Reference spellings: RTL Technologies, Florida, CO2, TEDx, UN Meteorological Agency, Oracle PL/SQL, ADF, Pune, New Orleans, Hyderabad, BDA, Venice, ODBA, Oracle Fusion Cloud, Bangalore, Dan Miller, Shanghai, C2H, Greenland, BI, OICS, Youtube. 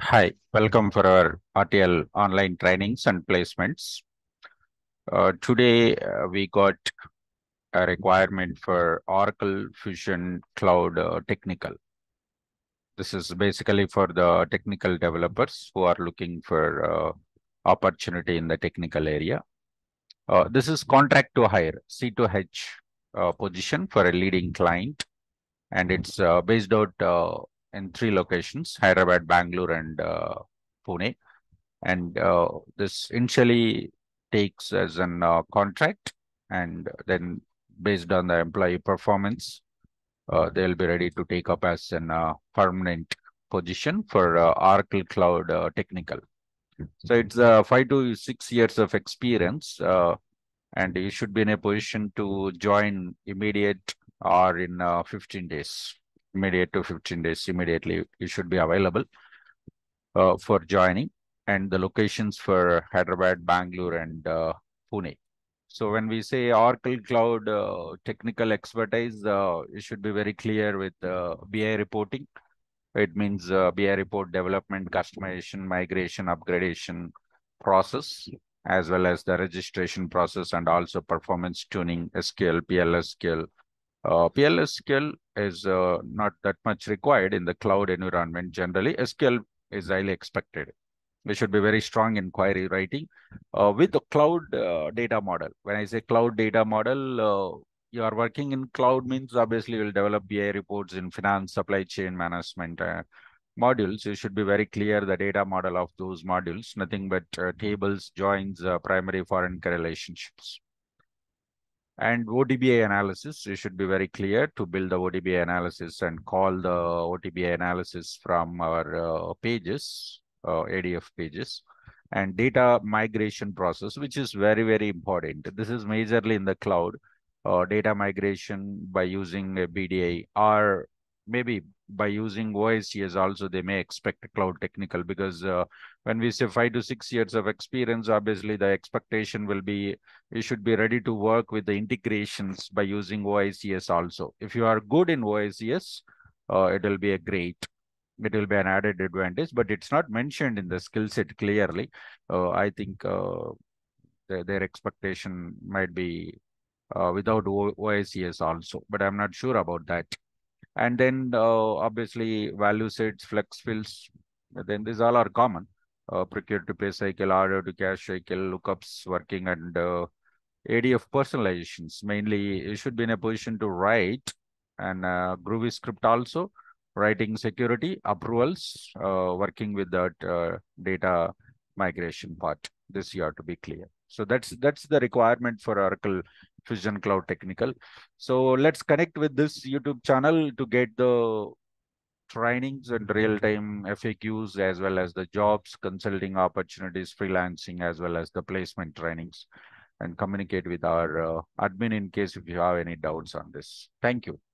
Hi, welcome for our RTL online trainings and placements. Today we got a requirement for Oracle Fusion Cloud Technical. This is basically for the technical developers who are looking for opportunity in the technical area. This is contract to hire C2H position for a leading client, and it's based out in three locations: Hyderabad, Bangalore, and Pune. And this initially takes as an contract, and then based on the employee performance, they'll be ready to take up as an permanent position for Oracle Cloud Technical. So it's 5 to 6 years of experience, and you should be in a position to join immediate or in 15 days. Immediate to 15 days, immediately you should be available for joining, and the locations for Hyderabad, Bangalore, and Pune. So when we say Oracle Cloud technical expertise, you should be very clear with BI reporting. It means BI report development, customization, migration, upgradation process, as well as the registration process, and also performance tuning, SQL, PL/SQL. PL/SQL is not that much required in the cloud environment generally. SQL is highly expected. We should be very strong in query writing with the cloud data model. When I say cloud data model, you are working in cloud means obviously you will develop BI reports in finance, supply chain management modules. You should be very clear the data model of those modules, nothing but tables, joins, primary foreign relationships. And ODBA analysis, you should be very clear to build the ODBA analysis and call the ODBA analysis from our pages, ADF pages. And data migration process, which is very, very important. This is majorly in the cloud. Data migration by using a BDA, or maybe by using OICS also, they may expect a cloud technical, because when we say 5 to 6 years of experience, obviously the expectation will be you should be ready to work with the integrations by using OICS also. If you are good in OICS, it will be a great. It will be an added advantage, but it's not mentioned in the skill set clearly. I think their expectation might be without OICS also, but I'm not sure about that. And then obviously value sets, flex fields, then these all are common. Procure to pay cycle, order to cash cycle, lookups, working, and ADF personalizations. Mainly, you should be in a position to write and Groovy script also, writing security, approvals, working with that data migration part. This you have to be clear. So that's the requirement for Oracle Fusion Cloud Technical. So let's connect with this YouTube channel to get the trainings and real-time FAQs, as well as the jobs, consulting opportunities, freelancing, as well as the placement trainings, and communicate with our admin in case if you have any doubts on this. Thank you.